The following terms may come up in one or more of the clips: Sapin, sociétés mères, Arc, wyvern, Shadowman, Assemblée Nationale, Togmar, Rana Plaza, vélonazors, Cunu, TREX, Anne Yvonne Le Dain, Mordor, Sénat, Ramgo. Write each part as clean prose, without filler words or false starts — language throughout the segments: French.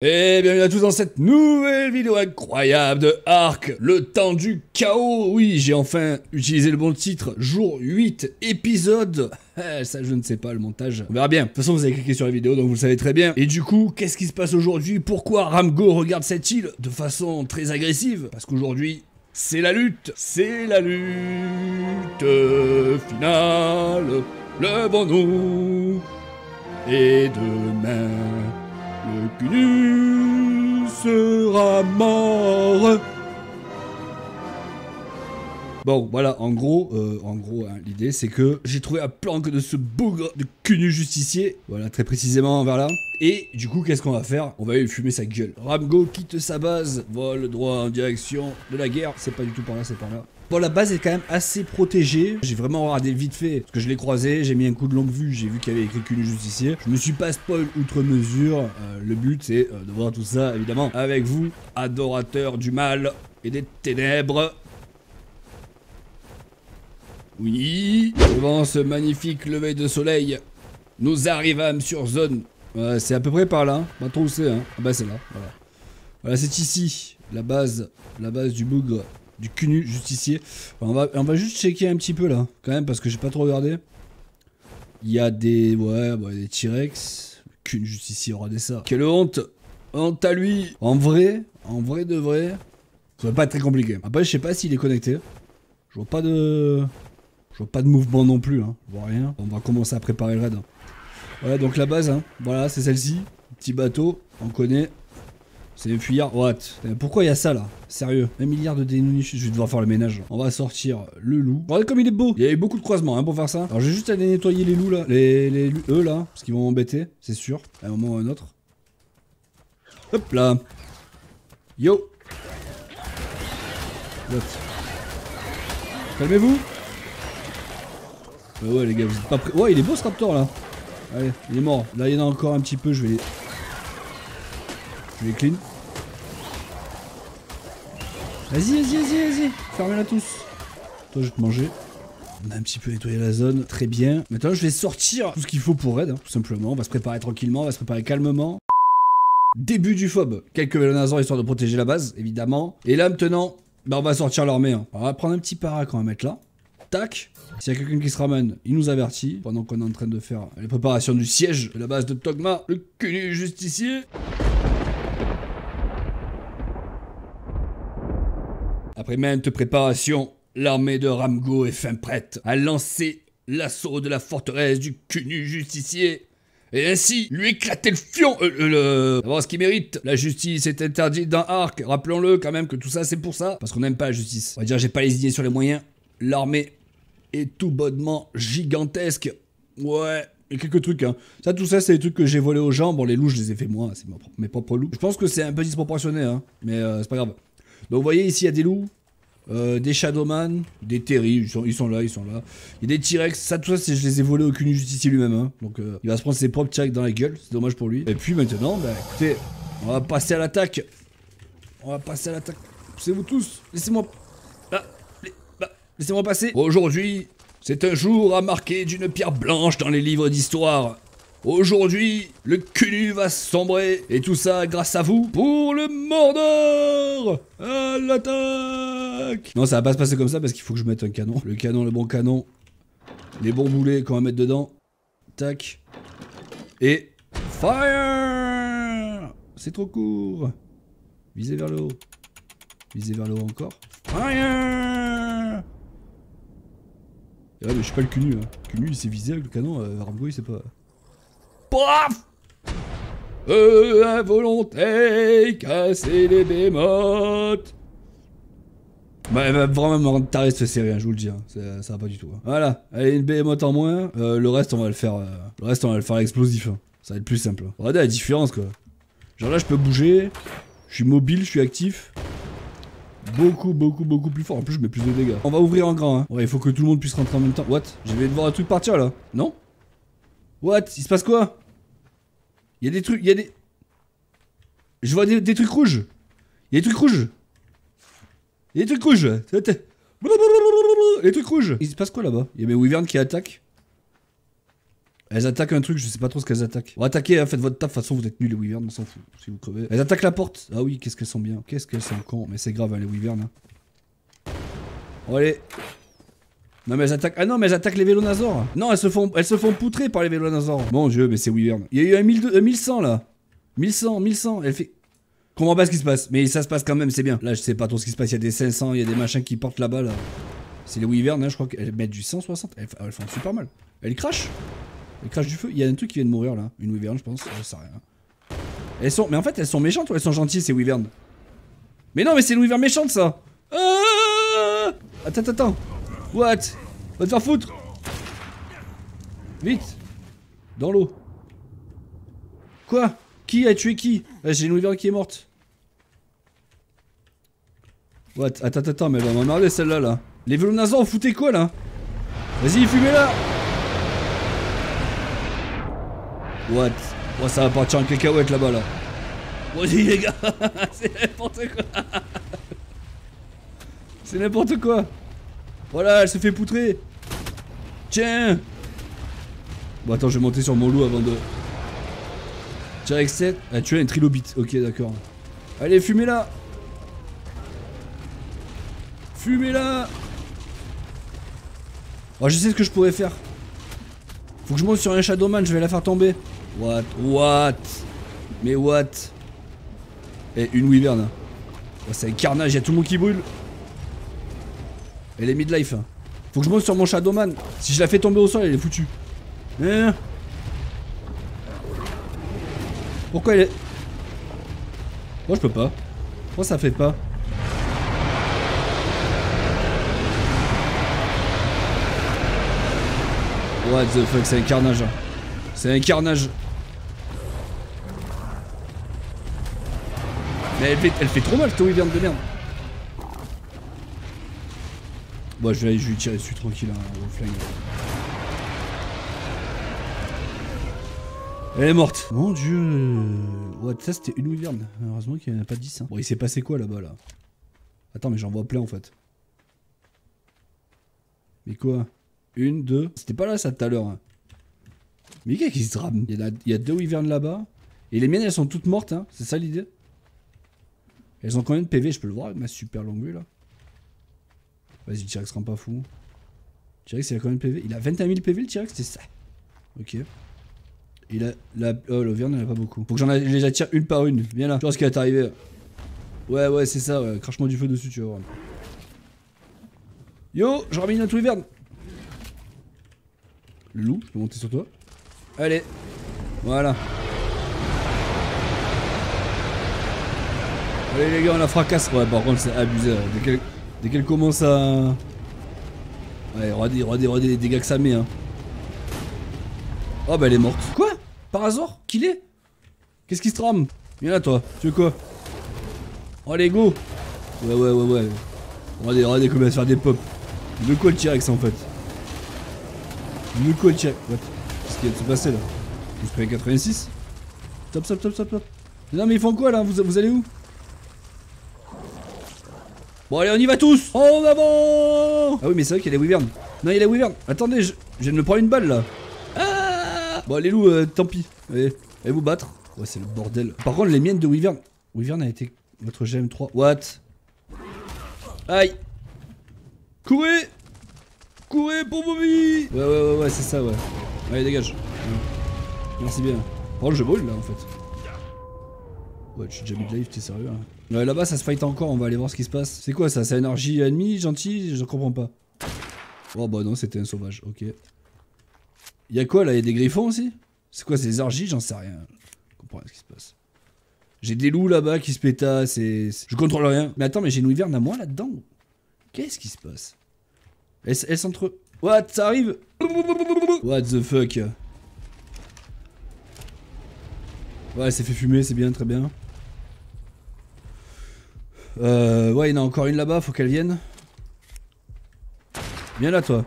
Et bienvenue à tous dans cette nouvelle vidéo incroyable de Arc, le temps du chaos. Oui, j'ai enfin utilisé le bon titre, jour 8, épisode... Ça, je ne sais pas, le montage. On verra bien. De toute façon, vous avez cliqué sur la vidéo, donc vous le savez très bien. Et du coup, qu'est-ce qui se passe aujourd'hui? Pourquoi Ramgo regarde cette île de façon très agressive? Parce qu'aujourd'hui, c'est la lutte. C'est la lutte finale. Levons-nous. Et demain... le Cunu sera mort. Bon, voilà, en gros, hein, l'idée, c'est que j'ai trouvé la planque de ce bougre de Cunu justicier. Voilà, très précisément, vers là. Et du coup, qu'est-ce qu'on va faire? On va aller fumer sa gueule. Ramgo quitte sa base, vole droit en direction de la guerre. C'est pas du tout par là, c'est par là. Bon, la base est quand même assez protégée. J'ai vraiment regardé vite fait, parce que je l'ai croisé, j'ai mis un coup de longue vue, j'ai vu qu'il y avait écrit Cunu justicier. Je me suis pas spoil outre mesure. Le but, c'est de voir tout ça, évidemment, avec vous, adorateurs du mal et des ténèbres. Oui, devant ce magnifique lever de soleil, nous arrivâmes sur zone. C'est à peu près par là, pas trop où c'est, hein. Ah bah c'est là, voilà. Voilà, c'est ici, la base du bougre. Du Cunu justicier. On va juste checker un petit peu là, quand même, parce que j'ai pas trop regardé. Il y a des... ouais, bon, des T-Rex. Le Cunu justicier aura des ça. Quelle honte! Honte à lui! En vrai de vrai, ça va pas être très compliqué. Après, je sais pas s'il est connecté. Je vois pas de mouvement non plus, hein. Je vois rien. On va commencer à préparer le raid. Voilà, donc la base, hein. Voilà, c'est celle-ci. Petit bateau, on connaît. C'est un fuyard. What? Pourquoi il y a ça là? Sérieux. Un milliard de dénonus. Je vais devoir faire le ménage. On va sortir le loup. Regardez comme il est beau. Il y a eu beaucoup de croisements, hein, pour faire ça. Alors j'ai juste à aller nettoyer les loups là. Les eux là. Parce qu'ils vont m'embêter. C'est sûr. À un moment ou à un autre. Hop là. Yo. What? Calmez-vous. Ouais, les gars, vous êtes pas prêts. Ouais, il est beau ce raptor là. Allez, il est mort. Là, il y en a encore un petit peu. Je vais clean. Vas-y. Fermez-la tous. Toi, je vais te manger. On a un petit peu nettoyé la zone. Très bien. Maintenant, je vais sortir tout ce qu'il faut pour raid, hein, tout simplement. On va se préparer tranquillement, on va se préparer calmement. Début du phobe. Quelques vélonazors histoire de protéger la base, évidemment. Et là, maintenant, bah, on va sortir l'armée. Hein. On va prendre un petit parac, on va mettre là. Tac. S'il y a quelqu'un qui se ramène, il nous avertit. Pendant qu'on est en train de faire les préparations du siège de la base de Togmar, le Cunu justicier. Après maintes préparations, l'armée de Ramgo est fin prête à lancer l'assaut de la forteresse du Cunu justicier et ainsi lui éclater le fion. Avoir ce qu'il mérite. La justice est interdite dans Arc. Rappelons-le quand même que tout ça c'est pour ça. Parce qu'on n'aime pas la justice. On va dire j'ai pas les idées sur les moyens. L'armée est tout bonnement gigantesque. Ouais. Et quelques trucs, hein. Ça, tout ça, c'est des trucs que j'ai volés aux gens. Bon, les loups, je les ai fait moi. C'est mes propres loups. Je pense que c'est un peu disproportionné, hein. Mais c'est pas grave. Donc vous voyez ici il y a des loups, des shadowman, des terry, ils sont là. Il y a des T-Rex, ça tout ça je les ai volés au Cunu justicier lui-même, hein. Donc il va se prendre ses propres T-Rex dans la gueule, c'est dommage pour lui. Et puis maintenant, bah écoutez, on va passer à l'attaque. Poussez-vous tous, laissez-moi... Bah, laissez-moi passer. Aujourd'hui, c'est un jour à marquer d'une pierre blanche dans les livres d'histoire. Aujourd'hui, le Cunu va sombrer, et tout ça grâce à vous, pour le Mordor! À l'attaque! Non, ça va pas se passer comme ça, parce qu'il faut que je mette un canon. Le bon canon, les bons boulets qu'on va mettre dedans. Tac. Et... fire! C'est trop court. Visez vers le haut. Visez vers le haut encore. Fire! Ouais, mais je suis pas le Cunu, hein. Cunu, il s'est visé avec le canon, Ramgo, il sait pas... Paf! À volonté, casser les bémotes. Bah, elle va vraiment me rendre taré cette série, hein, je vous le dis, hein. Ça va pas du tout. Hein. Voilà, allez, une bémote en moins. Le reste, on va le faire. Le reste, on va le faire l'explosif. Hein. Ça va être plus simple. Hein. Regardez la différence, quoi. Genre là, je peux bouger. Je suis mobile, je suis actif. Beaucoup plus fort. En plus, je mets plus de dégâts. On va ouvrir en grand. Hein. Ouais, il faut que tout le monde puisse rentrer en même temps. What? Je vais devoir un truc partir là. Non? What? Il se passe quoi? Il y a des trucs, je vois des trucs rouges. Il se passe quoi là-bas? Il y a mes wyverns qui attaquent. Elles attaquent un truc, je sais pas trop ce qu'elles attaquent. Bon, attaquez, hein, faites votre taf, de toute façon vous êtes nuls les wyvernes, on s'en fout, si vous crevez. Elles attaquent la porte. Ah oui, qu'est-ce qu'elles sont bien, qu'est-ce qu'elles sont cons. Mais c'est grave hein, les wyvernes. Hein. Bon, allez. Non mais elles attaquent. Ah non mais elles attaquent les vélonazores. Non elles se font poutrer par les vélonazores. Mon dieu mais c'est wyvern. Il y a eu un 1100 là. 1100. Elle fait... Je comprends pas ce qui se passe. Mais ça se passe quand même, c'est bien. Là je sais pas trop ce qui se passe. Il y a des 500, il y a des machins qui portent là-bas là. C'est les wyvernes hein, je crois qu'elles mettent du 160. Elles font super mal. Elles crachent. Elles crachent du feu. Il y a un truc qui vient de mourir là. Une wyvern je pense. Je sais rien. Elles sont... Mais en fait elles sont méchantes ou elles sont gentilles ces wyvernes. Mais non mais c'est une wyvern méchante ça. Attends. What? Va te faire foutre! Vite! Dans l'eau! Quoi? Qui a tué qui? J'ai une wyvern qui est morte! What? Attends, mais elle va m'emmerder celle-là là! Les vélonazors, vous foutez quoi là? Vas-y, fumez-la! What? Oh, ça va partir en cacahuète là-bas là! Vas-y les gars! C'est n'importe quoi! C'est n'importe quoi! Voilà, elle se fait poutrer. Tiens. Bon, attends, je vais monter sur mon loup avant de... Tiens, avec 7. Ah, tu as une trilobite. Ok, d'accord. Allez, fumez-la. Fumez-la. Oh, je sais ce que je pourrais faire. Faut que je monte sur un Shadowman, je vais la faire tomber. What? Mais what? Eh, une wyvern. Oh, c'est un carnage, y'a tout le monde qui brûle. Elle est midlife. Faut que je monte sur mon Shadowman. Si je la fais tomber au sol, elle est foutue. Pourquoi elle est... Moi je peux pas. Moi ça fait pas. What the fuck, c'est un carnage. C'est un carnage. Mais elle fait trop mal, cette wyvern de merde. Bon, je vais lui tirer dessus tranquille, hein, au flingue. Elle est morte. Mon dieu. Ouais, ça c'était une wyvern. Heureusement qu'il n'y en a pas 10. Hein. Bon, il s'est passé quoi là-bas là? Attends, mais j'en vois plein en fait. Mais quoi? Une, deux. C'était pas là ça tout à l'heure. Hein. Mais qu'est-ce qui se drame? Il y a deux wyvernes là-bas. Et les miennes elles sont toutes mortes, hein. C'est ça l'idée? Elles ont combien de PV? Je peux le voir avec ma super longue vue là. Vas-y, le T-Rex rend pas fou. T-Rex, il a combien de PV? Il a 21 000 PV le T-Rex, c'est ça. Ok. Il a... Oh, l'Auvergne, il en a pas beaucoup. Faut que j'en les attire une par une. Viens là. Tu vois ce qui va t'arriver. Ouais, c'est ça. Ouais. Crache-moi du feu dessus, tu vas voir. Yo, je ramène notre wyvern. Le loup, je peux monter sur toi. Allez. Voilà. Allez, les gars, on la fracasse. Ouais, par contre, c'est abusé. Dès qu'elle commence à... Ouais, regardez les dégâts que ça met, hein. Oh, bah elle est morte. Quoi? Par hasard? Qu'il est? Qu'est-ce qui se trame? Viens là, toi. Tu veux quoi? Allez, go. Ouais. Regardez comment elle se fait des pops. De quoi le T-Rex, en fait? De quoi le T-Rex? What? Qu'est-ce qu'il y a de se passer, là? Vous prenez 86? Top. Non, mais ils font quoi, là? Vous allez où? Bon allez on y va tous. En avant. Ah oui mais c'est vrai qu'il y a les wyverns. Non il y a les wyverns. Attendez je viens de me prendre une balle là. Ah bon les loups tant pis. Allez vous battre. Ouais c'est le bordel. Par contre les miennes de wyvern. Wyvern a été votre GM3. What? Aïe. Courez pour Bobby. Ouais c'est ça ouais. Allez dégage ouais. Merci bien. Par contre je brûle là en fait. Ouais je suis déjà midlife t'es sérieux hein. Ouais, là-bas ça se fight encore, on va aller voir ce qui se passe. C'est quoi ça? C'est une orgie ennemie, gentille? Je comprends pas. Oh bah non c'était un sauvage, ok. Y'a quoi là? Y'a des griffons aussi? C'est quoi ces orgies? J'en sais rien. Je comprends rien ce qui se passe. J'ai des loups là-bas qui se pétassent et... Je contrôle rien. Mais attends mais j'ai une wyvern à moi là-dedans? Qu'est-ce qui se passe? Elles s'entre... What? Ça arrive? What the fuck? Ouais elle s'est fait fumer, c'est bien, très bien. Ouais, il y en a encore une là-bas, faut qu'elle vienne. Viens là, toi.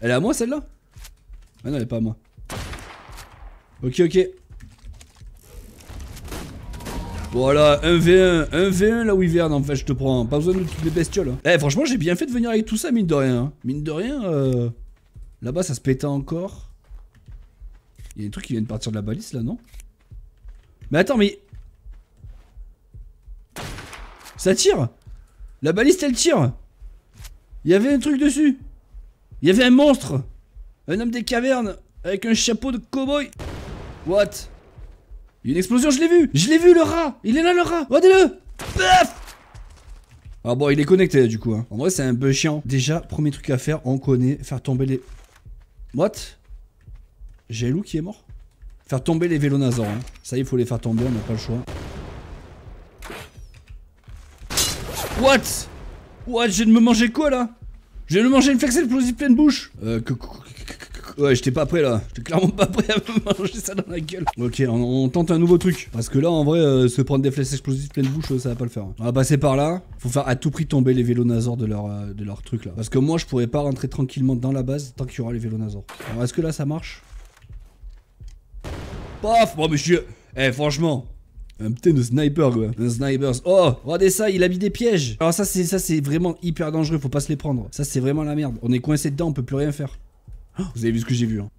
Elle est à moi, celle-là? Ah non, elle est pas à moi. Ok. Voilà, 1v1 la wyvern, en fait, je te prends. Pas besoin de toutes les bestioles. Eh, franchement, j'ai bien fait de venir avec tout ça, mine de rien. Là-bas, ça se pétait encore. Il y a des trucs qui viennent partir de la balise là, non? Mais attends, mais... Ça tire? La balise, elle tire? Il y avait un truc dessus. Il y avait un monstre. Un homme des cavernes avec un chapeau de cow-boy. What? Il y a une explosion, je l'ai vu. Je l'ai vu, le rat. Il est là, le rat. Regardez-le. Paf. Ah bon, il est connecté du coup. Hein. En vrai, c'est un peu chiant. Déjà, premier truc à faire, on connaît. Faire tomber les... What? J'ai un loup qui est mort. Faire tomber les vélonazors. Hein. Ça y est, il faut les faire tomber, on n'a pas le choix. What? What? Je viens de me manger quoi là? Je viens de me manger une flexelle explosive pleine bouche. Ouais, j'étais pas prêt là. J'étais clairement pas prêt à me manger ça dans la gueule. Ok, on tente un nouveau truc. Parce que là, en vrai, se prendre des flèches explosives pleine bouche, ça va pas le faire. Hein. On va passer par là. Faut faire à tout prix tomber les vélonazors de leur truc là. Parce que moi, je pourrais pas rentrer tranquillement dans la base tant qu'il y aura les vélonazors. Alors, est-ce que là, ça marche? Paf! Oh, mais je suis. Eh, franchement. Un putain de sniper, quoi. Un sniper. Oh, regardez ça, il a mis des pièges. Alors, ça, c'est vraiment hyper dangereux. Faut pas se les prendre. Ça, c'est vraiment la merde. On est coincé dedans, on peut plus rien faire. Vous avez vu ce que j'ai vu, hein.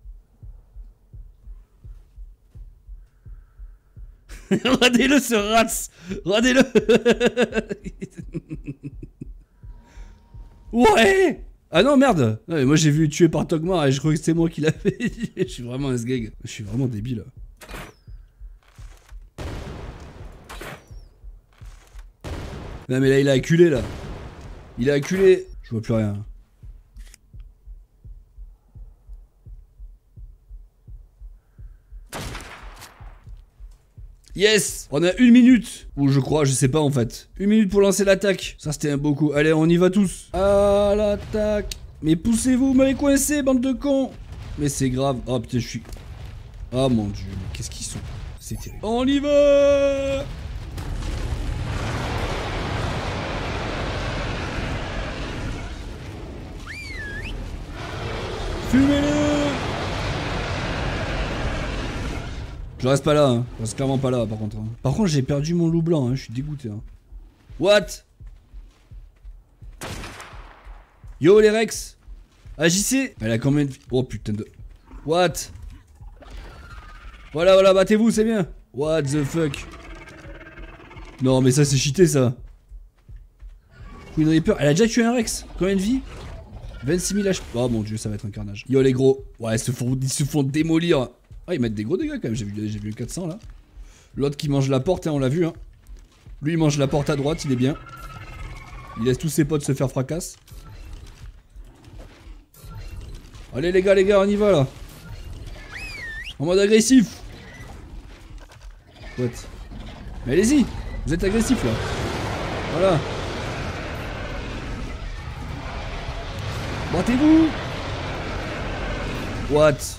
Regardez-le, ce ratz. Regardez-le. Ouais. Ah non, merde. Non, mais moi, j'ai vu tuer par Togmar et je crois que c'est moi qui l'avais. Je suis vraiment un sgeg. Je suis vraiment débile. Non, mais là, il a acculé, là. Il a acculé. Je vois plus rien. Yes! On a une minute! Ou je crois, je sais pas en fait. Une minute pour lancer l'attaque. Ça c'était un beau coup. Allez, on y va tous. Ah, l'attaque! Mais poussez-vous, vous m'avez coincé, bande de cons! Mais c'est grave. Oh putain, je suis... Oh mon dieu, mais qu'est-ce qu'ils sont? C'est terrible. On y va! Fumez-le! Je reste pas là, hein. Je reste clairement pas là par contre. Hein. Par contre, j'ai perdu mon loup blanc, hein. Je suis dégoûté. Hein. What? Yo les Rex! Agissez! Elle a combien de... Oh putain de... What? Voilà, voilà, battez-vous, c'est bien! What the fuck? Non mais ça c'est cheaté ça! Queen Reaper, elle a déjà tué un Rex! Combien de vie? 26 000 HP. Oh mon dieu, ça va être un carnage. Yo les gros! Ouais, ils se font démolir! Ah, ils mettent des gros dégâts quand même, j'ai vu 400 là. L'autre qui mange la porte, hein, on l'a vu. Hein. Lui il mange la porte à droite, il est bien. Il laisse tous ses potes se faire fracasse. Allez les gars, on y va là. En mode agressif. What? Mais allez-y, vous êtes agressif là. Voilà. Battez-vous. What?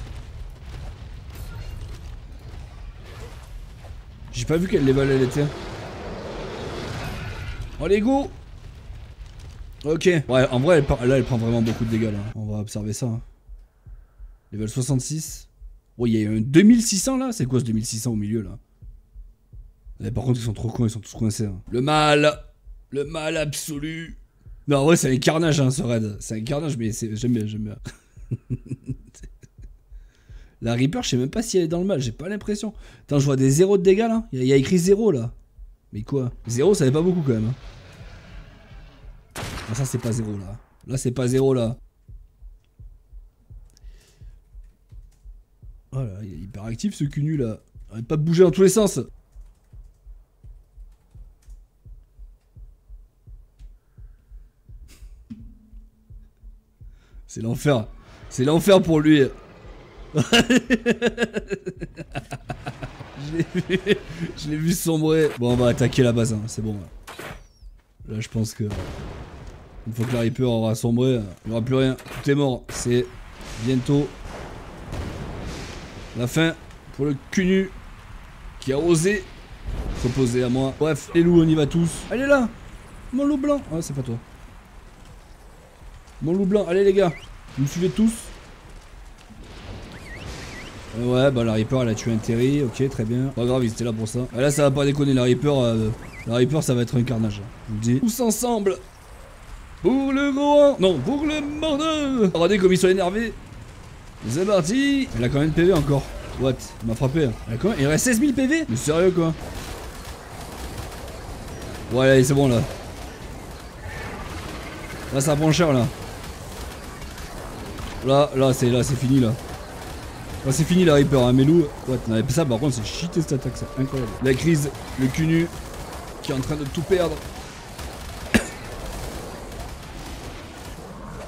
J'ai pas vu quelle les balles elle était. Oh les go. Ok. Ouais, en vrai, là, elle prend vraiment beaucoup de dégâts, là. On va observer ça. Hein. Level 66. Oh, il y a un 2600, là. C'est quoi, ce 2600 au milieu, là? Mais par contre, ils sont trop cons, ils sont tous coincés. Hein. Le mal. Le mal absolu. Non, ouais, c'est un carnage, hein, ce raid. C'est un carnage, mais j'aime bien, j'aime bien. La Reaper, je sais même pas si elle est dans le mal, j'ai pas l'impression. Attends, je vois des 0 de dégâts là. Il y a écrit 0 là. Mais quoi? 0, ça fait pas beaucoup quand même. Hein. Ah, ça, c'est pas 0 là. Là, c'est pas 0 là. Oh là, il est hyper actif ce Cunu là. Arrête pas de bouger dans tous les sens. C'est l'enfer. C'est l'enfer pour lui. Je l'ai vu sombrer. Bon, on va attaquer la base, hein. C'est bon. Là, je pense que une fois que la Reaper aura sombré, il n'y aura plus rien. Tout est mort. C'est bientôt la fin pour le Cunu qui a osé s'opposer à moi. Bref, les loups, on y va tous. Allez là, mon loup blanc. Ah, c'est pas toi. Mon loup blanc. Allez les gars, vous me suivez tous. Ouais, bah la Reaper elle a tué un Terry, ok, très bien. Pas grave, ils étaient là pour ça. Ah, là, ça va pas déconner, la Reaper ça va être un carnage, hein. Je vous le dis. Tous ensemble. Pour le gros. Non, pour le mordeur. Regardez comme ils sont énervés. C'est parti. Elle a quand même PV encore. What? Il m'a frappé. Ah, quoi? Il reste 16 000 PV? Mais sérieux quoi? Ouais, allez, c'est bon là. Là, ça prend cher là. Là, c'est fini là. Enfin, c'est fini la Reaper, hein, mais nous, what, non, mais ça par contre c'est cheaté cette attaque, c'est incroyable. La crise, le Cunu qui est en train de tout perdre.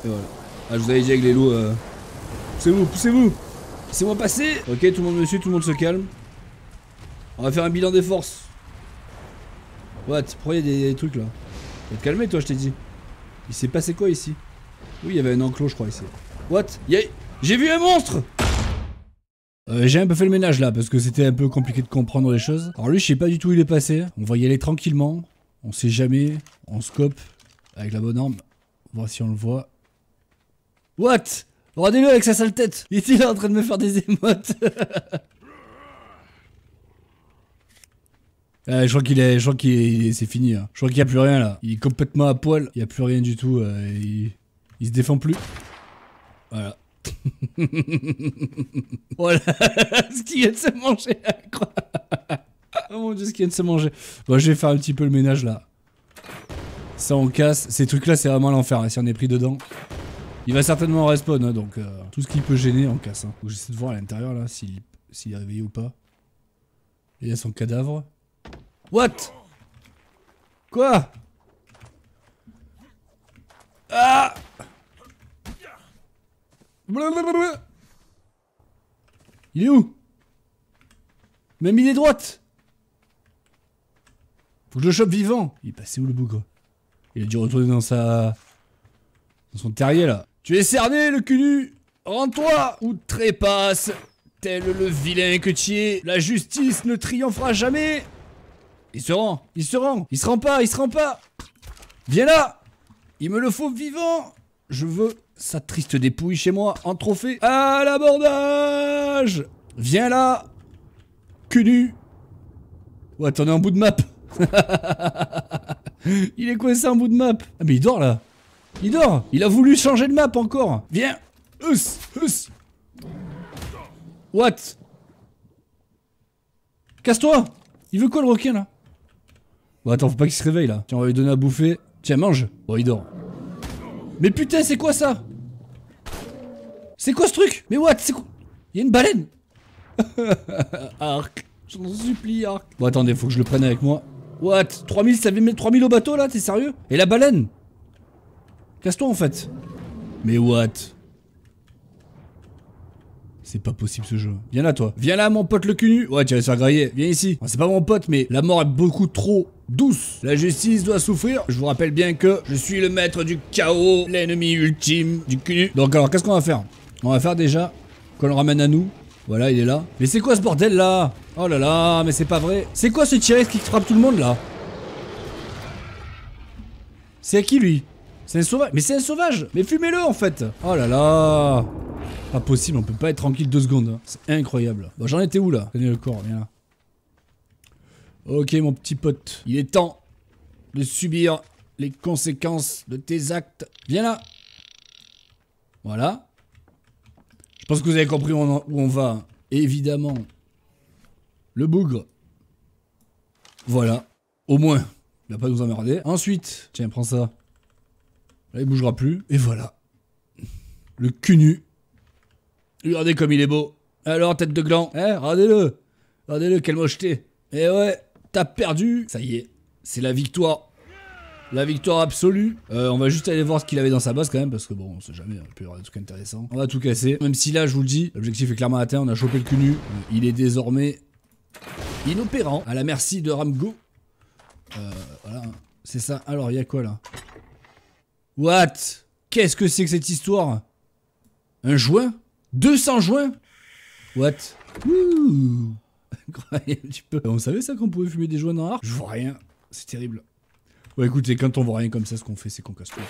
Et voilà. Ah, je vous avais dit avec les loups, poussez-vous, poussez-vous. Laissez-moi passer. Ok, tout le monde me suit, tout le monde se calme. On va faire un bilan des forces. What, pourquoi il y a des trucs là? Faut te calmer toi, je t'ai dit. Il s'est passé quoi ici? Oui, il y avait un enclos je crois ici. What, j'ai vu un monstre. J'ai un peu fait le ménage là parce que c'était un peu compliqué de comprendre les choses. Alors lui je sais pas du tout où il est passé. On va y aller tranquillement. On sait jamais. On scope avec la bonne arme. Voir si on le voit. What? Regardez-le avec sa sale tête. Il était là en train de me faire des émotes. Je crois qu'il est... c'est fini hein. Je crois qu'il n'y a plus rien là. Il est complètement à poil. Il n'y a plus rien du tout. Il se défend plus. Voilà. Voilà ce qu'il vient de se manger, incroyable. Oh mon dieu, ce qu'il vient de se manger. Bon, je vais faire un petit peu le ménage là. Ça on casse. Ces trucs là c'est vraiment l'enfer hein. Si on est pris dedans, il va certainement respawn hein. Donc tout ce qui peut gêner on casse hein. J'essaie de voir à l'intérieur là s'il est réveillé ou pas. Il y a son cadavre. What? Quoi? Ah! Blablabla. Il est où? Même il est droite. Faut que je le chope vivant. Il est passé où le bougre? Il a dû retourner dans son terrier là. Tu es cerné le Cunu. Rends-toi ou trépasse. Tel le vilain que tu es. La justice ne triomphera jamais. Il se rend. Il se rend. Il se rend pas. Il se rend pas. Viens là. Il me le faut vivant. Je veux sa triste dépouille chez moi en trophée. À l'abordage! Viens là! Cunu! Ouais, t'en es en bout de map! Il est coincé en bout de map! Ah, mais il dort là! Il dort! Il a voulu changer de map encore! Viens! Us! Us! What? Casse-toi! Il veut quoi le requin là? Bon, attends, faut pas qu'il se réveille là. Tiens, on va lui donner à bouffer. Tiens, mange! Bon, il dort. Mais putain, c'est quoi ça? C'est quoi ce truc? Mais what? C'est quoi? Il y a une baleine. Arc. Je t'en supplie, Arc. Bon, attendez, faut que je le prenne avec moi. What? 3000, ça vient mettre 3000 au bateau là? T'es sérieux? Et la baleine? Casse-toi en fait. Mais what? C'est pas possible ce jeu. Viens là, toi. Viens là, mon pote le Cunu. Ouais, tu vas te faire grailler. Viens ici. C'est pas mon pote, mais la mort est beaucoup trop douce. La justice doit souffrir. Je vous rappelle bien que je suis le maître du chaos, l'ennemi ultime du Cunu. Donc alors, qu'est-ce qu'on va faire? On va faire déjà qu'on le ramène à nous. Voilà, il est là. Mais c'est quoi ce bordel là? Oh là là, mais c'est pas vrai. C'est quoi ce T-Rex qui frappe tout le monde là? C'est à qui lui? C'est un sauvage. Mais c'est un sauvage. Mais fumez-le en fait. Oh là là. Pas possible, on peut pas être tranquille 2 secondes. Hein. C'est incroyable. Bon, j'en étais où là? Tenez le corps, viens là. Ok mon petit pote, il est temps de subir les conséquences de tes actes. Viens là. Voilà. Je pense que vous avez compris où on va. Évidemment. Le bougre. Voilà. Au moins, il va pas nous emmerder. Ensuite, tiens prends ça. Là il bougera plus. Et voilà. Le Cunu. Regardez comme il est beau. Alors tête de gland, hein, regardez-le. Regardez-le, quelle mocheté. Eh ouais, t'as perdu. Ça y est, c'est la victoire. La victoire absolue. On va juste aller voir ce qu'il avait dans sa base quand même. Parce que bon, on sait jamais, il peut y avoir des trucs intéressants. On va tout casser. Même si là, je vous le dis, l'objectif est clairement atteint. On a chopé le Cunu. Il est désormais inopérant. À la merci de Ramgo. Voilà, c'est ça. Alors, il y a quoi là? What? Qu'est-ce que c'est que cette histoire? Un joint? 200 joints? What? Ouh. Incroyable, tu peux. On savait ça qu'on pouvait fumer des joints dans l'arc? Je vois rien, c'est terrible. Ouais, écoutez, quand on voit rien comme ça, ce qu'on fait, c'est qu'on casse tout.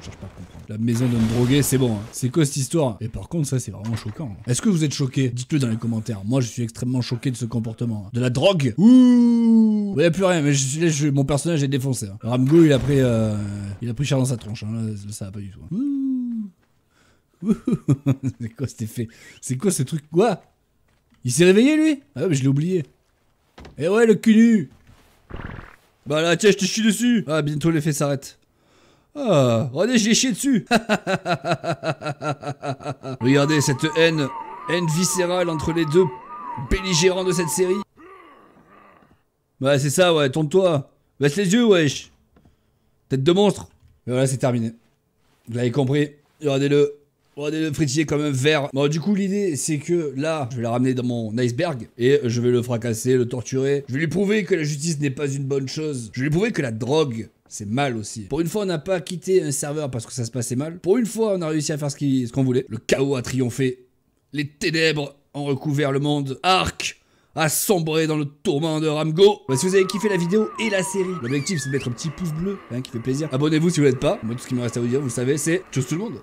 Je cherche pas à comprendre. La maison d'un drogué, c'est bon. Hein. C'est quoi cette histoire? Et par contre, ça, c'est vraiment choquant. Hein. Est-ce que vous êtes choqué? Dites-le dans les commentaires. Moi, je suis extrêmement choqué de ce comportement. Hein. De la drogue? Ouh! Il n'y a plus rien, mais mon personnage est défoncé. Hein. Ramgo, il a pris cher dans sa tronche. Hein. Là, ça va pas du tout. Hein. Ouh! C'est quoi cet effet? C'est quoi ce truc? Quoi? Il s'est réveillé lui? Ah mais je l'ai oublié. Eh ouais le cunu. Bah là tiens je te chie dessus. Ah bientôt l'effet s'arrête. Ah regardez je l'ai chié dessus. Regardez cette haine. Haine viscérale entre les deux belligérants de cette série. Ouais c'est ça ouais, tourne-toi. Baisse les yeux wesh. Tête de monstre. Et voilà c'est terminé. Vous l'avez compris. Regardez-le. Regardez-le frétiller comme un verre. Bon, du coup, l'idée, c'est que là, je vais la ramener dans mon iceberg et je vais le fracasser, le torturer. Je vais lui prouver que la justice n'est pas une bonne chose. Je vais lui prouver que la drogue, c'est mal aussi. Pour une fois, on n'a pas quitté un serveur parce que ça se passait mal. Pour une fois, on a réussi à faire ce qu'on voulait. Le chaos a triomphé. Les ténèbres ont recouvert le monde. Arc a sombré dans le tourment de Ramgo. Bah, si vous avez kiffé la vidéo et la série, l'objectif, c'est de mettre un petit pouce bleu hein, qui fait plaisir. Abonnez-vous si vous ne l'êtes pas. Moi, tout ce qui me reste à vous dire, vous le savez, c'est tchuss tout le monde.